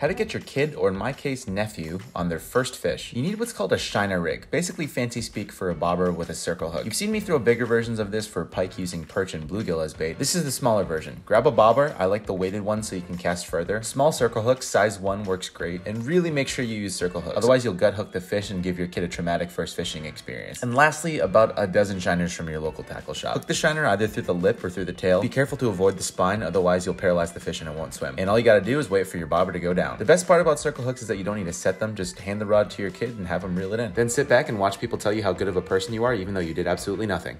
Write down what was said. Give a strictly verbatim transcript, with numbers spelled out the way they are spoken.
How to get your kid, or in my case, nephew, on their first fish. You need what's called a shiner rig, basically fancy speak for a bobber with a circle hook. You've seen me throw bigger versions of this for pike using perch and bluegill as bait. This is the smaller version. Grab a bobber, I like the weighted one so you can cast further. Small circle hook, size one works great, and really make sure you use circle hooks. Otherwise you'll gut hook the fish and give your kid a traumatic first fishing experience. And lastly, about a dozen shiners from your local tackle shop. Hook the shiner either through the lip or through the tail. Be careful to avoid the spine, otherwise you'll paralyze the fish and it won't swim. And all you gotta do is wait for your bobber to go down. The best part about circle hooks is that you don't need to set them, just hand the rod to your kid and have them reel it in. Then sit back and watch people tell you how good of a person you are even though you did absolutely nothing.